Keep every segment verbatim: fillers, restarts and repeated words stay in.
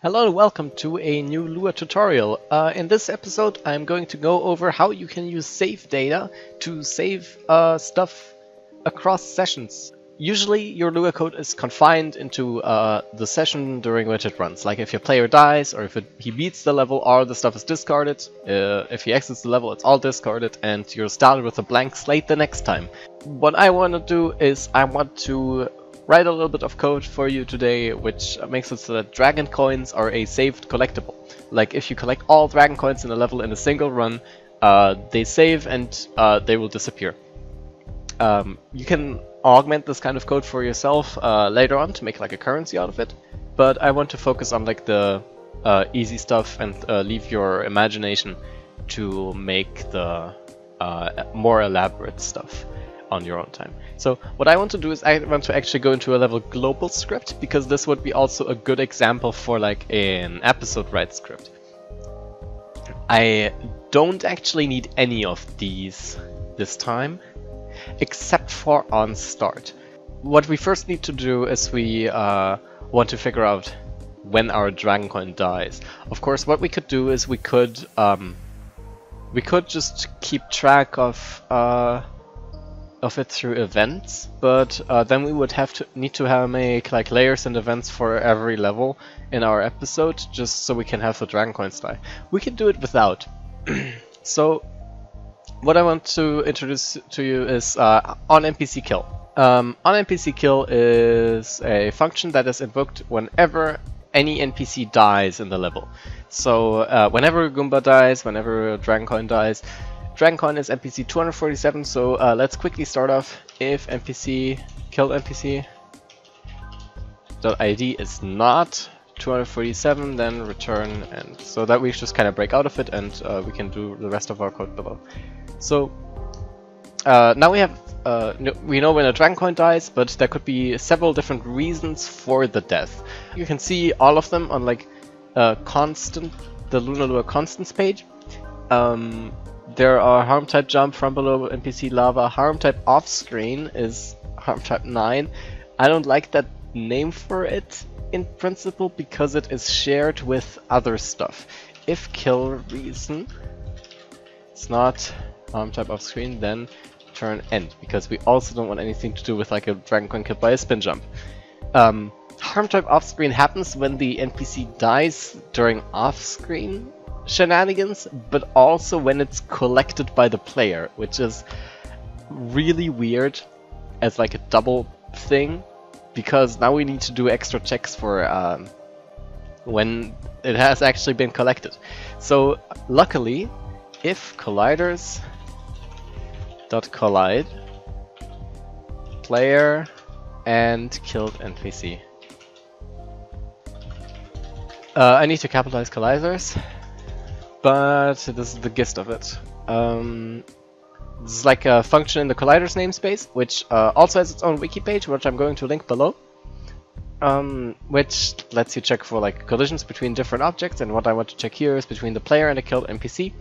Hello and welcome to a new Lua tutorial. Uh, in this episode I'm going to go over how you can use save data to save uh, stuff across sessions. Usually your Lua code is confined into uh, the session during which it runs, like if your player dies or if it, he beats the level, or the stuff is discarded. Uh, if he exits the level, it's all discarded and you're started with a blank slate the next time. What I want to do is I want to write a little bit of code for you today, which makes it so that Dragon Coins are a saved collectible. Like, if you collect all Dragon Coins in a level in a single run, uh, they save and uh, they will disappear. Um, you can augment this kind of code for yourself uh, later on to make like a currency out of it, but I want to focus on like the uh, easy stuff and uh, leave your imagination to make the uh, more elaborate stuff on your own time. So what I want to do is I want to actually go into a level global script, because this would be also a good example for like an episode write script. I don't actually need any of these this time, except for on start. What we first need to do is we uh, want to figure out when our Dragon Coin dies. Of course, what we could do is we could um, we could just keep track of uh, of it through events, but uh, then we would have to need to have make like layers and events for every level in our episode, just so we can have the Dragon Coins die. We can do it without. So what I want to introduce to you is uh, on N P C kill. Um, on N P C kill is a function that is invoked whenever any N P C dies in the level. So uh, whenever Goomba dies, whenever Dragon Coin dies. Dragon Coin is N P C two forty-seven, so uh, let's quickly start off if N P C killed N P C .id is not two forty-seven, then return, and so that we just kind of break out of it and uh, we can do the rest of our code below. So uh, now we have uh, we know when a Dragon Coin dies, but there could be several different reasons for the death. You can see all of them on like uh, constant, the LunaLua constants page. Um, There are harm type jump, from below N P C lava, harm type off screen is harm type nine. I don't like that name for it in principle, because it is shared with other stuff. If kill reason it's not harm type off screen, then turn end, because we also don't want anything to do with like a Dragon Coin killed by a spin jump. Um, harm type off screen happens when the N P C dies during off screen shenanigans, but also when it's collected by the player, which is really weird as like a double thing, because now we need to do extra checks for um, when it has actually been collected. So luckily, if colliders.collide player and killed N P C. Uh, I need to capitalize colliders, but this is the gist of it. Um, this is like a function in the collider's namespace, which uh, also has its own wiki page, which I'm going to link below, um, which lets you check for like collisions between different objects, and what I want to check here is between the player and a killed N P C,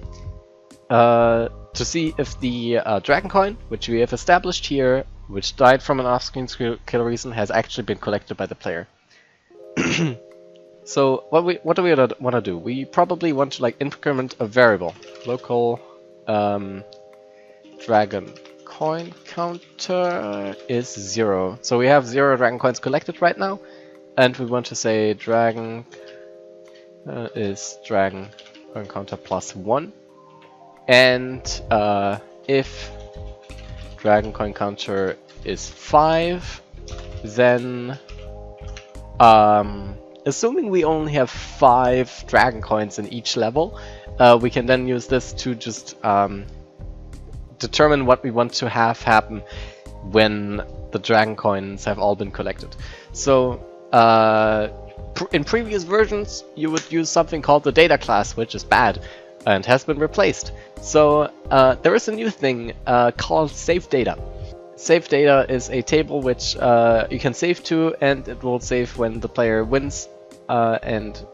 uh, to see if the uh, Dragon Coin, which we have established here, which died from an off-screen kill reason, has actually been collected by the player. So what we what do we want to do? We probably want to like increment a variable, local um, Dragon Coin counter is zero. So we have zero Dragon Coins collected right now, and we want to say Dragon uh, is Dragon Coin counter plus one, and uh, if Dragon Coin counter is five, then um. Assuming we only have five Dragon Coins in each level, uh, we can then use this to just um, determine what we want to have happen when the Dragon Coins have all been collected. So uh, pr in previous versions you would use something called the data class, which is bad and has been replaced. So uh, there is a new thing uh, called Save Data. Save data is a table which uh, you can save to, and it will save when the player wins uh, and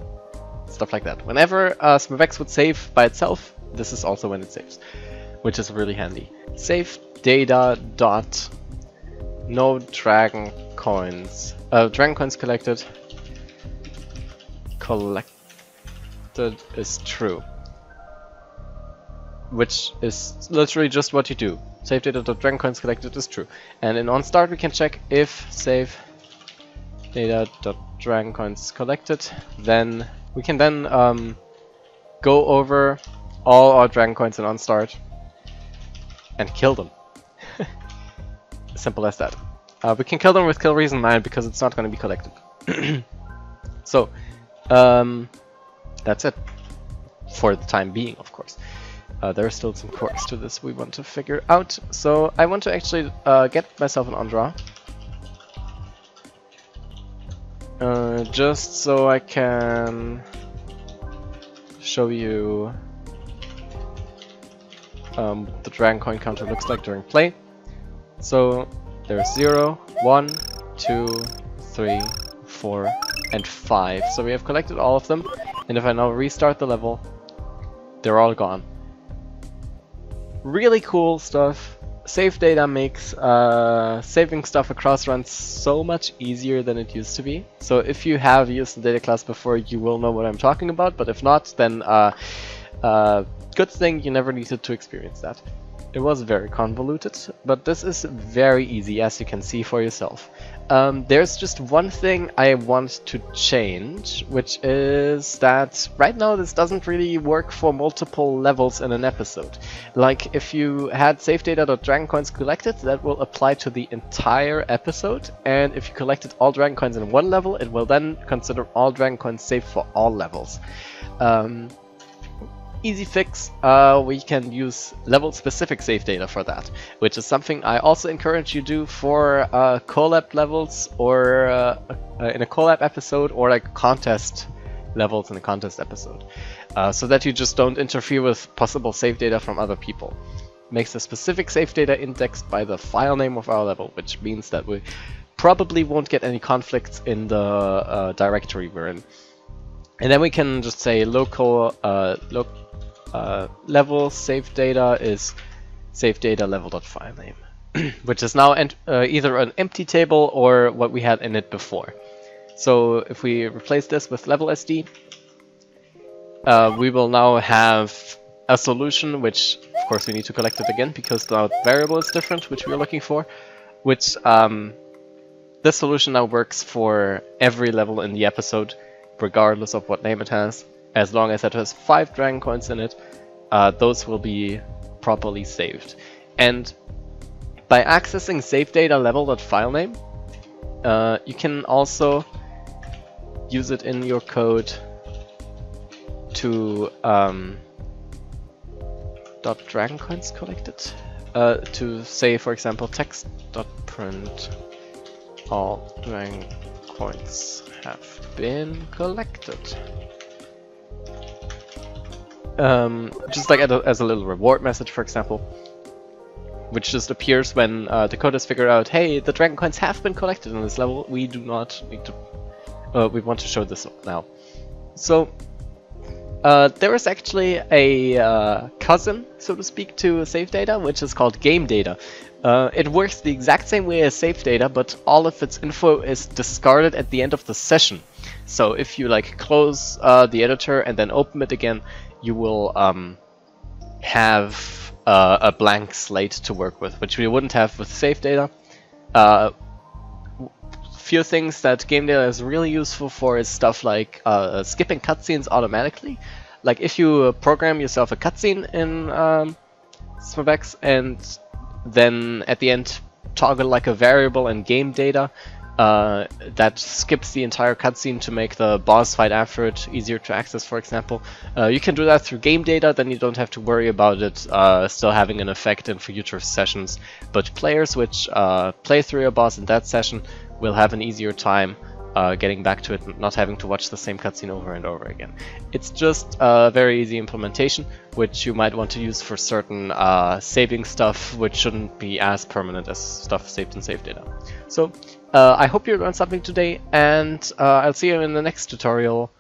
stuff like that. Whenever uh, S M B X would save by itself, this is also when it saves, which is really handy. Save data dot no dragon coins, uh, dragon coins collected collected is true. Which is literally just what you do. Save data dot dragon coins collected is true. And in on start we can check if save data dot dragon coins collected, then we can then um, go over all our dragon coins in on start and kill them. Simple as that. Uh, we can kill them with kill reason nine because it's not going to be collected. So um, that's it for the time being, of course. Uh, there are still some quirks to this we want to figure out, so I want to actually uh, get myself an Andra. Uh, just so I can show you um, what the Dragon Coin counter looks like during play. So there's zero, one, two, three, four, and five. So we have collected all of them, and if I now restart the level, they're all gone. Really cool stuff. Save data makes uh, saving stuff across runs so much easier than it used to be. So if you have used the data class before, you will know what I'm talking about, but if not, then uh, uh, good thing you never needed to experience that. It was very convoluted, but this is very easy, as you can see for yourself. Um, there's just one thing I want to change, which is that right now this doesn't really work for multiple levels in an episode. Like if you had save data.dragon coins collected, that will apply to the entire episode, and if you collected all dragon coins in one level, it will then consider all dragon coins saved for all levels. Um, Easy fix, uh, we can use level-specific save data for that, which is something I also encourage you do for uh, collab levels or uh, uh, in a collab episode or like contest levels in a contest episode, uh, so that you just don't interfere with possible save data from other people. Makes the specific save data indexed by the file name of our level, which means that we probably won't get any conflicts in the uh, directory we're in. And then we can just say local uh, loc uh, level save data is save data level.file name, which is now ent uh, either an empty table or what we had in it before. So if we replace this with level S D, uh, we will now have a solution, which of course we need to collect it again because the variable is different, which we are looking for, which um, this solution now works for every level in the episode, regardless of what name it has. As long as it has five dragon coins in it, uh, those will be properly saved. And by accessing save data level.file name, uh, you can also use it in your code to um, dot dragon coins collected uh, to say, for example, text dot print all dragon coins have been collected, um, just like as a little reward message, for example, which just appears when uh, the coders figure out, hey, the dragon coins have been collected in this level. We do not need to. Uh, we want to show this now. So uh, there is actually a uh, cousin, so to speak, to save data, which is called game data. Uh, it works the exact same way as save data, but all of its info is discarded at the end of the session. So if you like close uh, the editor and then open it again, you will um, have uh, a blank slate to work with, which we wouldn't have with save data. Uh, few things that game data is really useful for is stuff like uh, skipping cutscenes automatically. Like if you program yourself a cutscene in um, S M B X and then at the end toggle like a variable in game data uh, that skips the entire cutscene to make the boss fight after it easier to access, for example. Uh, you can do that through game data, then you don't have to worry about it uh, still having an effect in future sessions. But players which uh, play through a boss in that session will have an easier time uh, getting back to it and not having to watch the same cutscene over and over again. It's just a very easy implementation, which you might want to use for certain uh, saving stuff, which shouldn't be as permanent as stuff saved in save data. So uh, I hope you learned something today, and uh, I'll see you in the next tutorial.